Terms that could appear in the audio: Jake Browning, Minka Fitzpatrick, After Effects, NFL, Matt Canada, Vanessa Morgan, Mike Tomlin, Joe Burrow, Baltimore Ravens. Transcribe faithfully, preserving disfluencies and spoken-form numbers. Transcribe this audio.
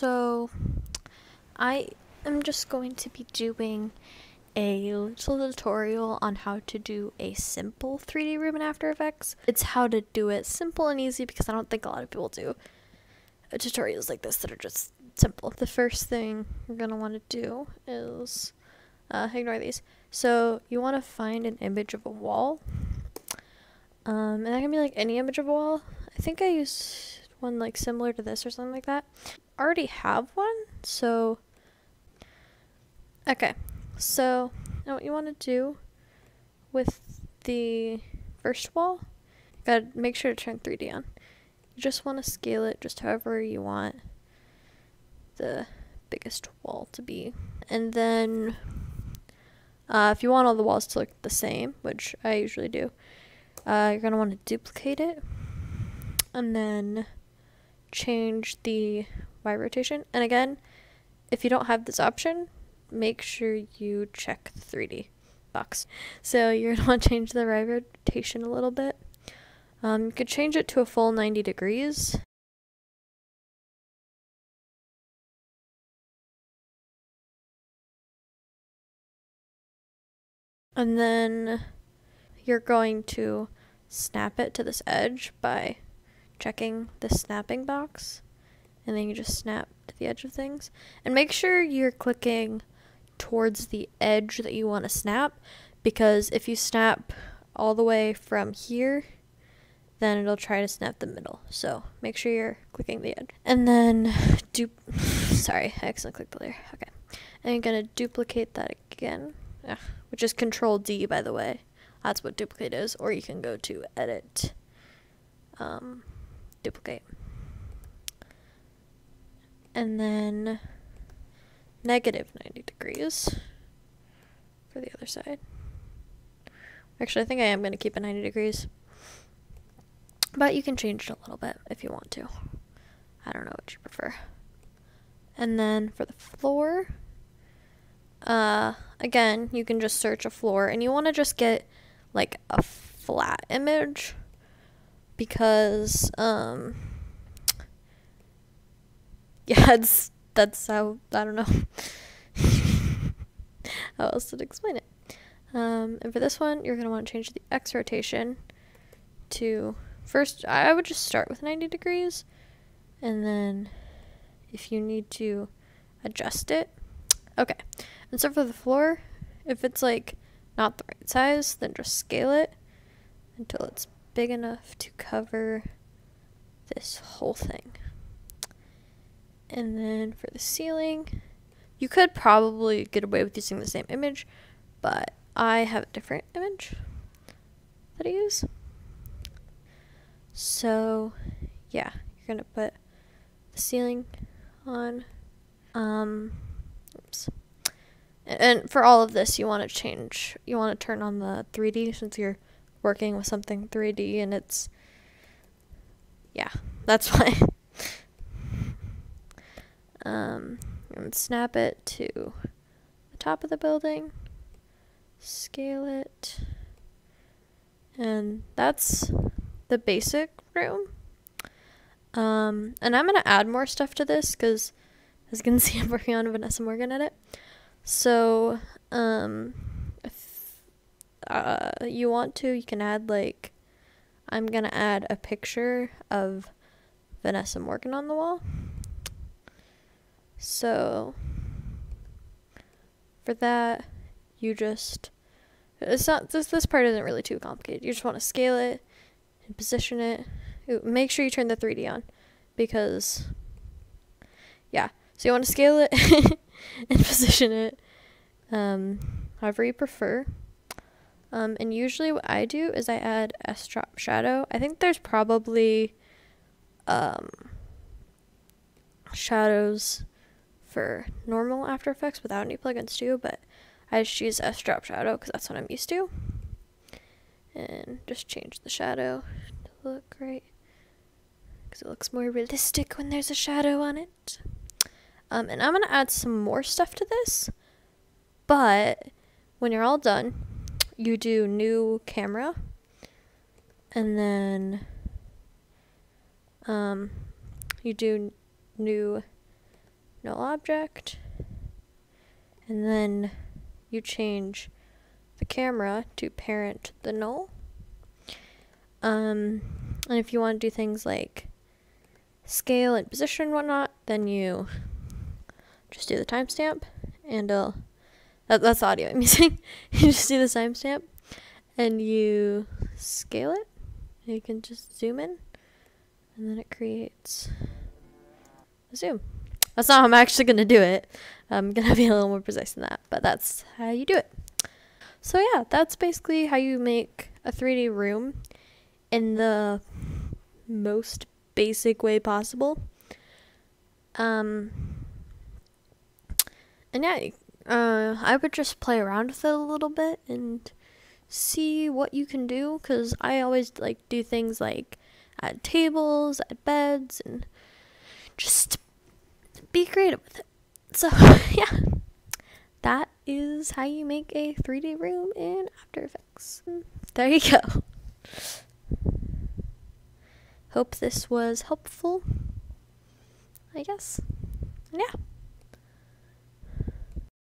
so I am just going to be doing a little tutorial on how to do a simple three D room in After Effects. It's how to do it simple and easy, because I don't think a lot of people do tutorials like this that are just simple. The first thing you're going to want to do is uh, ignore these. So you want to find an image of a wall. Um, and that can be like any image of a wall. I think I used one like similar to this or something like that. I already have one, so okay. So now what you want to do with the first wall, you gotta make sure to turn three D on. You just want to scale it just however you want the biggest wall to be. And then uh, if you want all the walls to look the same, which I usually do, uh, you're gonna want to duplicate it and then change the Y rotation. And again, if you don't have this option, make sure you check the three D box. So you're gonna want to change the Y rotation a little bit. Um, you could change it to a full ninety degrees. And then you're going to snap it to this edge by checking the snapping box, and then you just snap to the edge of things. And make sure you're clicking towards the edge that you want to snap, because if you snap all the way from here, then it'll try to snap the middle. So make sure you're clicking the edge. And then do sorry, I accidentally clicked the layer. Okay. And you're gonna duplicate that again. Ugh. Which is control D, by the way. That's what duplicate is, or you can go to edit. Um duplicate. And then negative ninety degrees for the other side. Actually, I think I am going to keep it ninety degrees, but you can change it a little bit if you want to. I don't know what you prefer. And then for the floor, uh, again, you can just search a floor, and you want to just get like a flat image, because um, yeah, it's that's how, I don't know how else to explain it. Um, and for this one, you're going to want to change the X rotation to, first, I would just start with ninety degrees, and then if you need to adjust it. Okay, and so for the floor, if it's like not the right size, then just scale it until it's big enough to cover this whole thing. And then for the ceiling, you could probably get away with using the same image, but I have a different image that I use. So yeah, you're gonna put the ceiling on. Um, oops. And, and for all of this, you want to change, you want to turn on the three D, since you're working with something three D, and it's, yeah, that's why. Um, and snap it to the top of the building, scale it, and that's the basic room. Um, and I'm going to add more stuff to this, because as you can see, I'm working on a Vanessa Morgan edit. So, um, if uh, you want to, you can add, like, I'm going to add a picture of Vanessa Morgan on the wall. So for that, you just, it's not, this this part isn't really too complicated. You just want to scale it and position it. Ooh, make sure you turn the three D on, because yeah, so you want to scale it and position it um, however you prefer. Um, and usually what I do is I add a drop shadow. I think there's probably um, shadows for normal After Effects without any plugins too, but I just use S-drop shadow because that's what I'm used to. And just change the shadow to look right, because it looks more realistic when there's a shadow on it. Um, and I'm going to add some more stuff to this, but when you're all done, you do new camera, and then um, you do new no object, and then you change the camera to parent the null. Um, and if you want to do things like scale and position and whatnot, then you just do the timestamp, and uh, that, that's the audio I'm using. You just do the timestamp, and you scale it. You can just zoom in, and then it creates a zoom. That's not how I'm actually going to do it. I'm going to be a little more precise than that, but that's how you do it. So yeah, that's basically how you make a three D room in the most basic way possible. Um, and yeah, uh, I would just play around with it a little bit and see what you can do, because I always like do things like add tables, add beds, and just be creative with it. So yeah, that is how you make a three D room in After Effects. There you go. Hope this was helpful, I guess. Yeah.